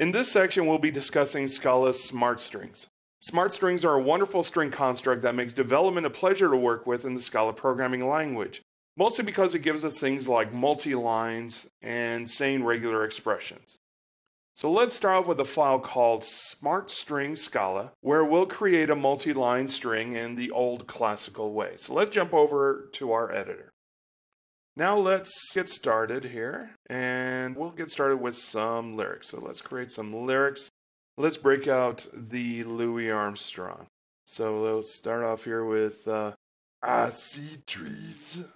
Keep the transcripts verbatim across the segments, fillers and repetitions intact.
In this section, we'll be discussing Scala's smart strings. Smart strings are a wonderful string construct that makes development a pleasure to work with in the Scala programming language, mostly because it gives us things like multi-lines and sane regular expressions. So let's start off with a file called SmartString.scala, where we'll create a multi-line string in the old classical way. So let's jump over to our editor. Now let's get started here, and we'll get started with some lyrics. So let's create some lyrics. Let's break out the Louis Armstrong. So let's start off here with, uh, I see trees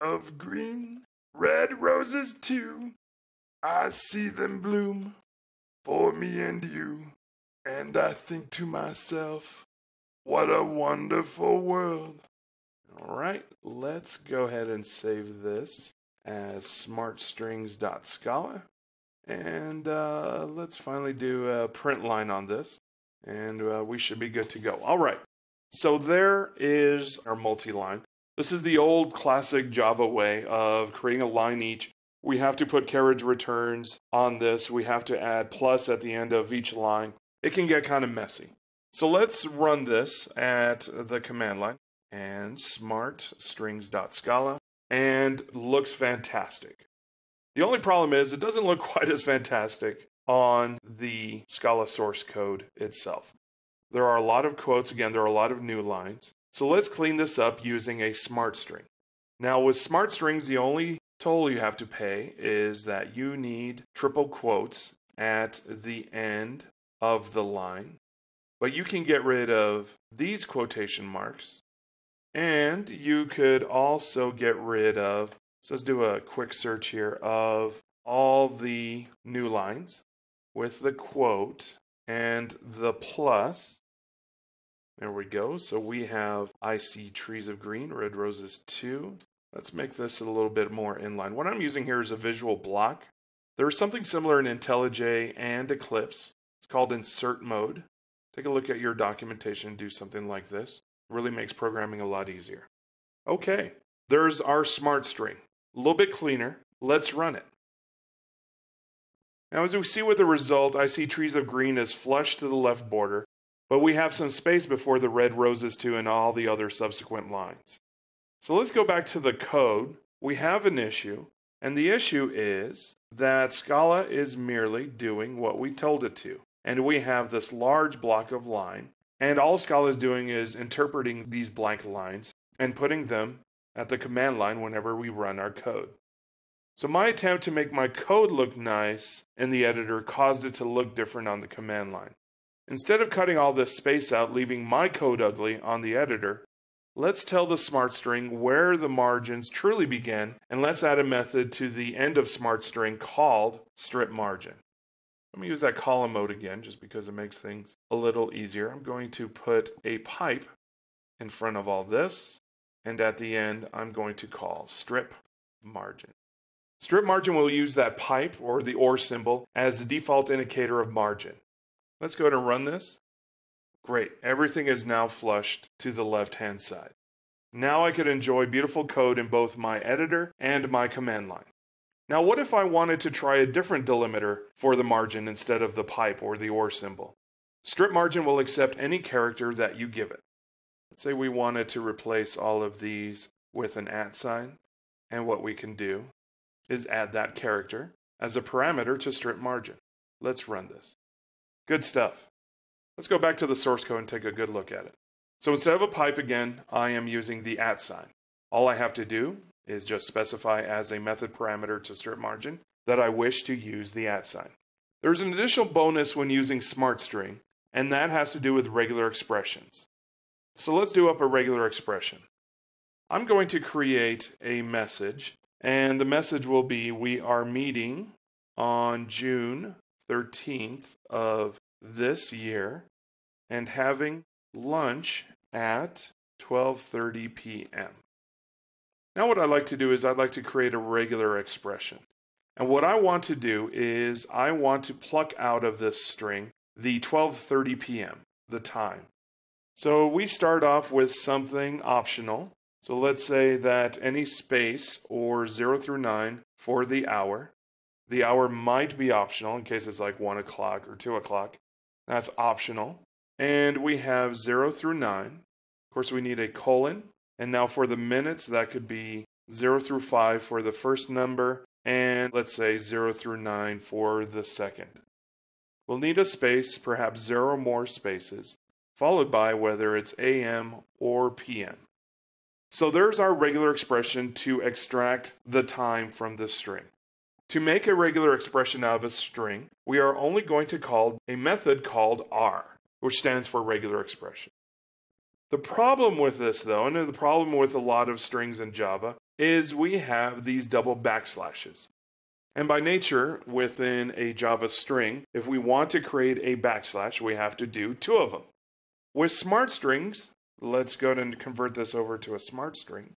of green, red roses too. I see them bloom for me and you, and I think to myself, what a wonderful world. All right, let's go ahead and save this as SmartStrings.scala, and uh, let's finally do a print line on this, and uh, we should be good to go. All right, so there is our multi-line. This is the old classic Java way of creating a line each. We have to put carriage returns on this. We have to add plus at the end of each line. It can get kind of messy. So let's run this at the command line and SmartStrings.scala, and looks fantastic. The only problem is it doesn't look quite as fantastic on the Scala source code itself. There are a lot of quotes. Again, there are a lot of new lines. So let's clean this up using a smart string. Now with smart strings, the only toll you have to pay is that you need triple quotes at the end of the line, but you can get rid of these quotation marks, and you could also get rid of, so let's do a quick search here of all the new lines with the quote and the plus. There we go. So we have I see trees of green, red roses too. Let's make this a little bit more inline. What I'm using here is a visual block. There's something similar in IntelliJ and Eclipse. It's called insert mode. Take a look at your documentation and do something like this. It really makes programming a lot easier. Okay, there's our smart string. A little bit cleaner. Let's run it. Now as we see with the result, I see trees of green is flush to the left border, but we have some space before the red roses too and all the other subsequent lines. So let's go back to the code. We have an issue, and the issue is that Scala is merely doing what we told it to. And we have this large block of line, and all Scala is doing is interpreting these blank lines and putting them at the command line whenever we run our code. So my attempt to make my code look nice in the editor caused it to look different on the command line. Instead of cutting all this space out, leaving my code ugly on the editor, let's tell the smart string where the margins truly begin, and let's add a method to the end of smart string called strip margin. Let me use that column mode again, just because it makes things a little easier. I'm going to put a pipe in front of all this, and at the end, I'm going to call strip margin. Strip margin will use that pipe or the or symbol as the default indicator of margin. Let's go ahead and run this. Great, everything is now flushed to the left-hand side. Now I could enjoy beautiful code in both my editor and my command line. Now what if I wanted to try a different delimiter for the margin instead of the pipe or the or symbol? Strip margin will accept any character that you give it. Let's say we wanted to replace all of these with an at sign, and what we can do is add that character as a parameter to strip margin. Let's run this. Good stuff. Let's go back to the source code and take a good look at it. So instead of a pipe again, I am using the at sign. All I have to do is just specify as a method parameter to strip margin that I wish to use the at sign. There's an additional bonus when using smart string, and that has to do with regular expressions. So let's do up a regular expression. I'm going to create a message, and the message will be, we are meeting on June thirteenth of this year and having lunch at twelve thirty p m Now what I'd like to do is I'd like to create a regular expression. And what I want to do is I want to pluck out of this string the twelve thirty p m, the time. So we start off with something optional. So let's say that any space or zero through nine for the hour. The hour might be optional in case it's like one o'clock or two o'clock. That's optional. And we have zero through nine. Of course, we need a colon. And now for the minutes, that could be zero through five for the first number. And let's say zero through nine for the second. We'll need a space, perhaps zero more spaces, followed by whether it's A M or P M. So there's our regular expression to extract the time from the string. To make a regular expression out of a string, we are only going to call a method called R, which stands for regular expression. The problem with this, though, and the problem with a lot of strings in Java, is we have these double backslashes. And by nature, within a Java string, if we want to create a backslash, we have to do two of them. With smart strings, let's go and convert this over to a smart string,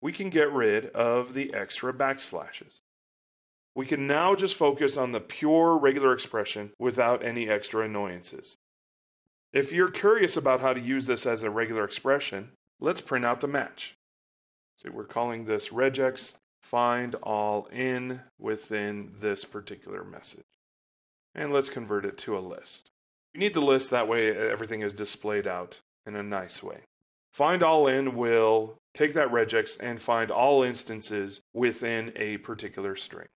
we can get rid of the extra backslashes. We can now just focus on the pure regular expression without any extra annoyances. If you're curious about how to use this as a regular expression, let's print out the match. So we're calling this regex find all in within this particular message. And let's convert it to a list. You need the list, that way everything is displayed out in a nice way. Find all in will take that regex and find all instances within a particular string.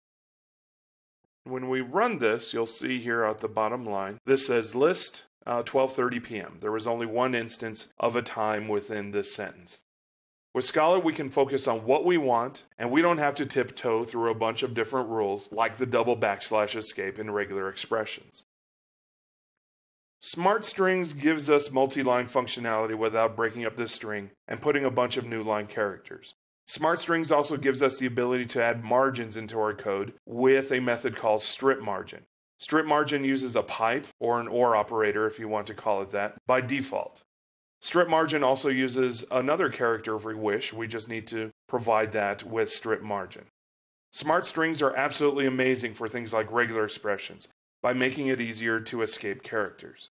When we run this, you'll see here at the bottom line, this says list uh, twelve thirty p m There was only one instance of a time within this sentence. With Scala, we can focus on what we want, and we don't have to tiptoe through a bunch of different rules like the double backslash escape in regular expressions. Smart strings gives us multi-line functionality without breaking up this string and putting a bunch of new line characters. Smart strings also gives us the ability to add margins into our code with a method called strip margin. Strip margin uses a pipe or an or operator, if you want to call it that, by default. Strip margin also uses another character if we wish. We just need to provide that with strip margin. Smart strings are absolutely amazing for things like regular expressions by making it easier to escape characters.